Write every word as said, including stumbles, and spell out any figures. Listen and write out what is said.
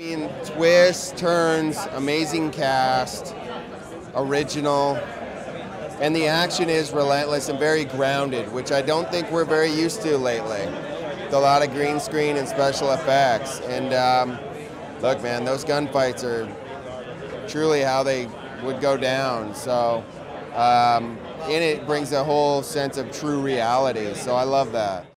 I mean, twists, turns, amazing cast, original, and the action is relentless and very grounded, which I don't think we're very used to lately. With a lot of green screen and special effects, and um, look, man, those gunfights are truly how they would go down. So, um, and it brings a whole sense of true reality. So I love that.